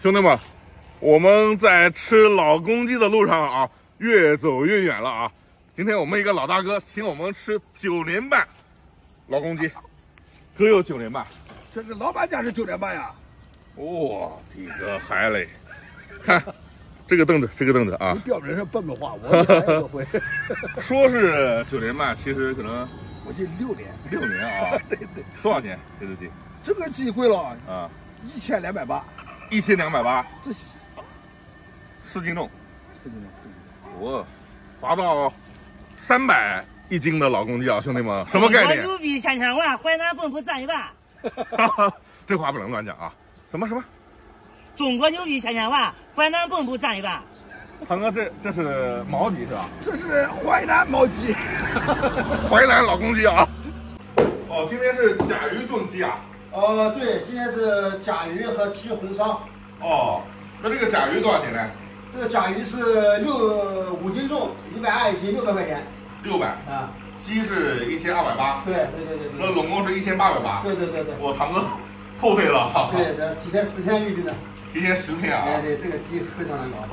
兄弟们，我们在吃老公鸡的路上啊，越走越远了啊！今天我们一个老大哥请我们吃9年半老公鸡，只有9年半。这是老板家是9年半呀！哦，这个孩嘞，看这个凳子，这个凳子啊！你标准是笨的话，我来不会。说是9年半，其实可能我记6年啊！对对，多少钱这只鸡？这个鸡贵了啊，1280。1280，这4斤重，4斤重，我划到300一斤的老公鸡啊，兄弟们，什么概念？牛逼1000万，淮南本土占一半。这话不能乱讲啊！什么？中国牛逼1000万，淮南本土占一半。堂哥，这是毛鸡是吧？这是淮南毛鸡，淮南老公鸡啊！哦，今天是甲鱼炖鸡啊。对，今天是甲鱼和鸡红烧。哦，那这个甲鱼多少钱呢？这个甲鱼是5斤重，120斤，600块钱。600啊，鸡是1280。对。那总共是1880。对。我堂哥破费了哈。对，这提前10天预定的。提前10天啊。对，这个鸡非常难搞。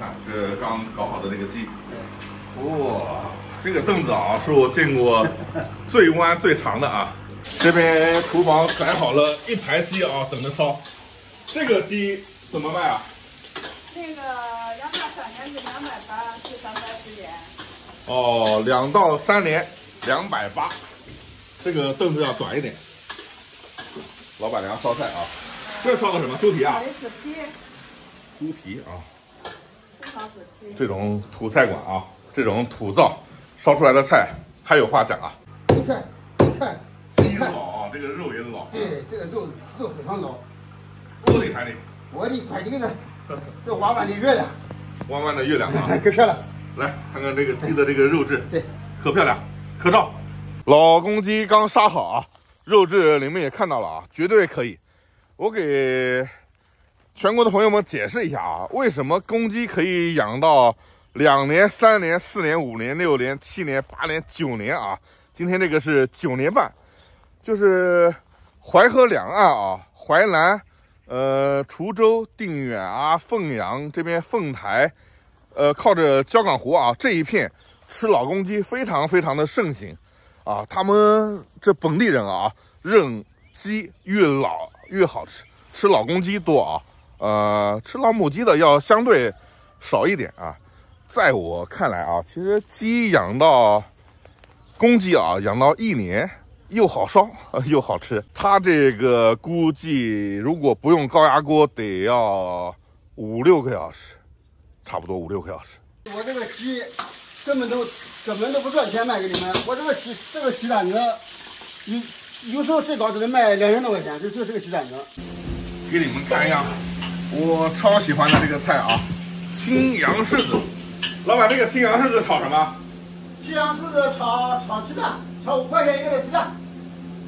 看这刚搞好的这个鸡。对。哇，这个凳子啊，是我见过最弯最长的啊。这边厨房摆好了一排鸡啊，等着烧。这个鸡怎么卖啊？那个2到3年是280至310元。哦，2到3年280。这个凳子要短一点。老板娘烧菜啊，这烧的什么猪蹄啊？猪蹄。猪蹄啊。这种土菜馆啊，这种土灶烧出来的菜还有话讲啊。你看。老啊，这个肉也老。对，这个肉非常老。锅里还得。我的快递呢？这弯弯的月亮。弯弯的月亮啊，可漂亮。来看看这个鸡的这个肉质，对，可漂亮，可照。老公鸡刚杀好啊，肉质你们也看到了啊，绝对可以。我给全国的朋友们解释一下啊，为什么公鸡可以养到2年、3年、4年、5年、6年、7年、8年、9年啊？今天这个是9年半。就是淮河两岸啊，淮南、滁州、定远啊、凤阳这边凤台，靠着交港湖啊这一片吃老公鸡非常的盛行啊。他们这本地人啊，认鸡越老越好吃，吃老公鸡多啊，吃老母鸡的要相对少一点啊。在我看来啊，其实鸡养到公鸡啊，养到1年。又好烧又好吃，它这个估计如果不用高压锅，得要5、6个小时，差不多5、6个小时。我这个鸡根本都不赚钱卖给你们，我这个鸡蛋子，有时候最高只能卖2000多块钱，就这个鸡蛋子。给你们看一下，我超喜欢的这个菜啊，青阳柿子。老板，这个青阳柿子炒什么？青阳柿子炒鸡蛋，炒5块钱一个的鸡蛋。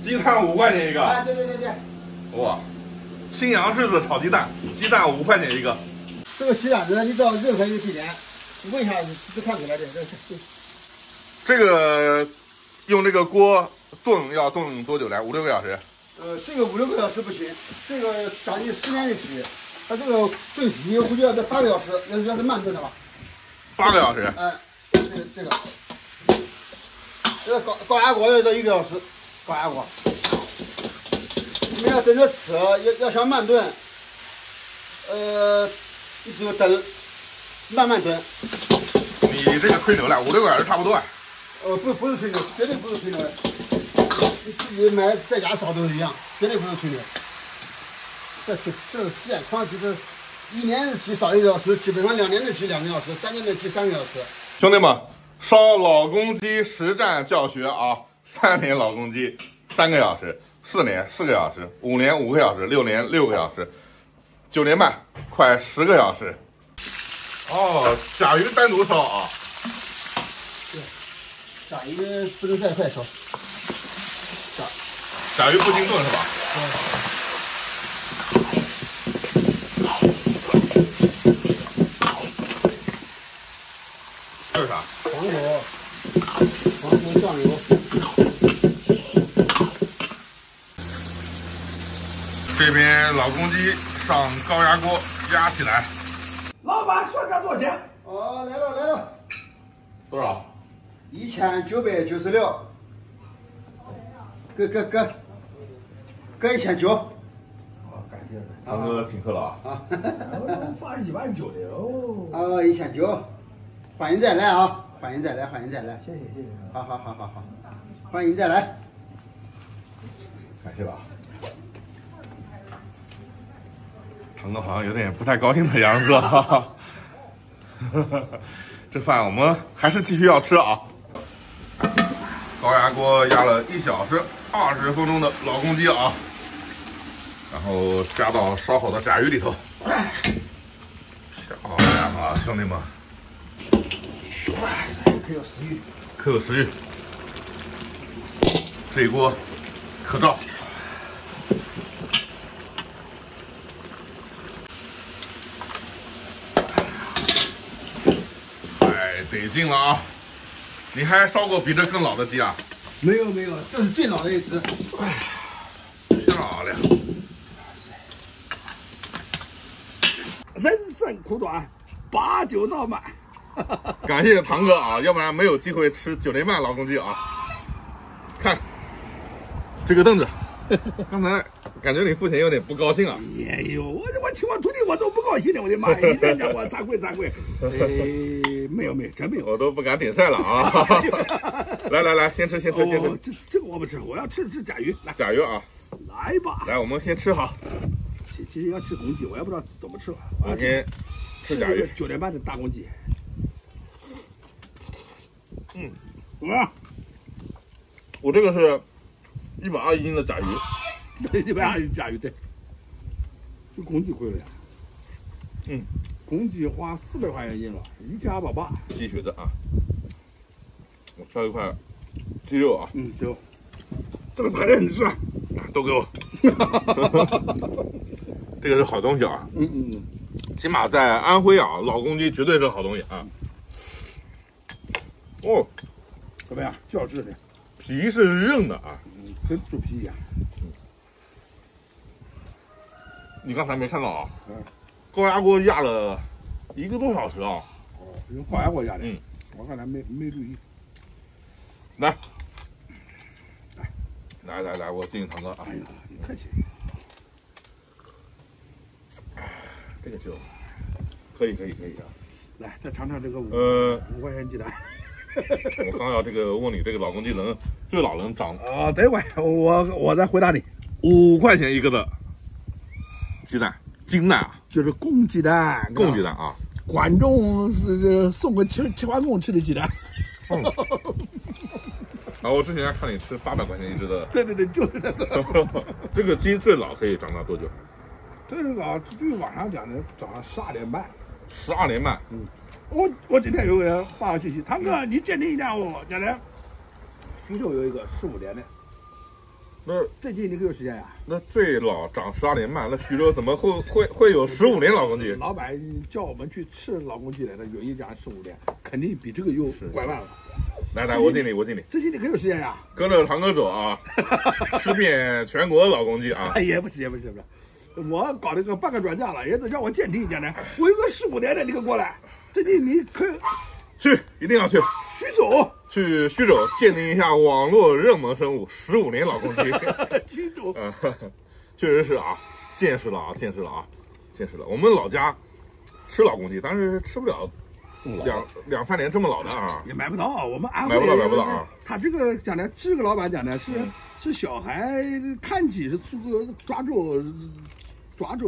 鸡蛋5块钱一个，哎，对，哇，青阳柿子炒鸡蛋，鸡蛋5块钱一个。这个鸡蛋子，你到任何一个地点，你问一下就看出来的。这个用这个锅炖要炖多久来？5、6个小时？这个5、6个小时不行，这个将近10年的鸡，它这个炖鸡估计要在8个小时，要是慢炖的话。8个小时？哎，这个。这高压锅要到1个小时，高压锅。你们要等着吃，要想慢炖，你只有等，慢炖。你这个吹牛了，5、6个小时差不多。不是吹牛，绝对不是吹牛。你自己买在家烧都是一样，绝对不是吹牛。这时间长，就是1年的鸡烧1个小时，基本上2年的鸡2个小时，3年的鸡3个小时。兄弟们。烧老公鸡实战教学啊，3年老公鸡3个小时，4年4个小时，5年5个小时，6年6个小时，9年半快10个小时。哦，甲鱼单独烧啊？对，甲鱼不能再快烧。甲鱼不经炖是吧？对。这是啥？黄酒、酱油。这边老公鸡烧上高压锅压起来。老板，算这多少钱？哦，来了来了。多少？1996。哥1900。哦，感谢。大哥请客了啊！啊，发19000的哦。哦，1900。欢迎再来啊！欢迎再来，欢迎再来。谢谢谢谢。好，欢迎再来。感谢了。 堂哥好像有点不太高兴的样子，这饭我们还是继续要吃啊！高压锅压了1小时20分钟的老公鸡啊，然后加到烧好的炸鱼里头。漂亮啊，兄弟们！哇塞，可有食欲！可有食欲！这一锅可造。 得劲了啊！你还烧过比这更老的鸡啊？没有，这是最老的一只。漂亮！人生苦短，89闹满。感谢堂哥啊，要不然没有机会吃9年半老公鸡啊。看这个凳子，刚才感觉你父亲有点不高兴啊。哎呦，我请我徒弟我都不高兴了，我的妈呀！你这家伙惭愧。没有，真没有，我都不敢点菜了啊！来，先吃。这个我不吃，我要吃甲鱼。来，甲鱼啊，来吧。来，我们先吃哈。其实要吃公鸡，我也不知道怎么吃了。我先吃甲鱼。9点半的大公鸡。嗯，怎么样？我这个是120斤的甲鱼。对，120斤甲鱼对。这公鸡贵了呀。嗯。 公鸡花400块钱一斤了，1.88。鸡血的啊，我挑一块鸡肉啊。嗯，行。这个螃蟹你吃，都给我。这个是好东西啊。起码在安徽啊，老公鸡绝对是好东西啊。哦，怎么样？就要吃的，皮是韧的啊，跟猪皮一样。你刚才没看到啊？嗯。 高压锅压了1个多小时啊！哦，用高压锅压的。嗯，我看来没注意。来，我敬堂哥啊！哎呀，你客气。这个就可以啊！来，再尝尝这个5块钱鸡蛋。我刚要这个问你，这个老公鸡能最老能长啊？等一会儿，我再回答你。5块钱一个的鸡蛋，金蛋啊！ 就是公鸡蛋，公鸡蛋啊！观众是送给齐桓公吃的鸡蛋。嗯、啊，我之前看你吃800块钱一只的。对，就是这个。这个鸡最老可以长到多久？最老据网上讲的，长到12点半。12点半。嗯。我今天有个人发个信息，堂哥，你鉴定一下我将来。徐州有一个15年的。 那最近你可有时间呀？那最老长12年半，那徐州怎么会有15年老公鸡？老板叫我们去吃老公鸡来的，有一家15年，肯定比这个又拐弯了。来，我敬你。最近你可有时间呀？跟着堂哥走啊，吃遍全国老公鸡啊！也不是，我搞了个半个专家了，也得让我鉴定一下呢。我有个15年的，你可过来。最近你可去，一定要去徐州。 去徐州鉴定一下网络热门生物15年老公鸡。徐州，确实是啊，见识了。我们老家吃老公鸡，但是吃不了2、3年这么老的啊，也买不到。我们安徽买不到啊。他这个讲的，这个老板讲的是小孩看鸡是抓住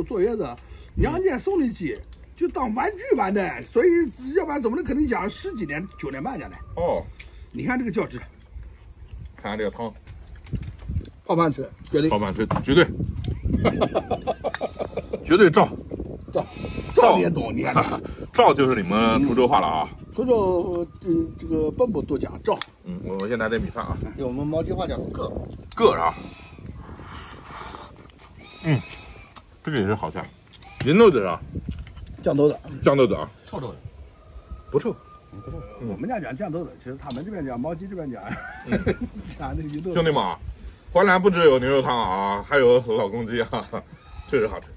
坐月子，娘家送的鸡。 就当玩具玩的，所以要不然怎么能肯定讲10几年9年半讲的？哦，你看这个胶质，看看这个汤，泡饭吃，绝对泡饭吃，绝对，绝对照也懂，你看，照就是你们滁州话了啊。滁州这个奔波多讲照。嗯，我先来点米饭啊。用我们毛巾话叫个啊。嗯，这个也是好菜，人肉的啊。 酱豆子啊，臭豆子，不臭。我们家讲酱豆子，其实他们这边讲，毛鸡这边讲，讲那鱼豆。兄弟们，淮南不只有牛肉汤啊，还有老公鸡啊，确实好吃。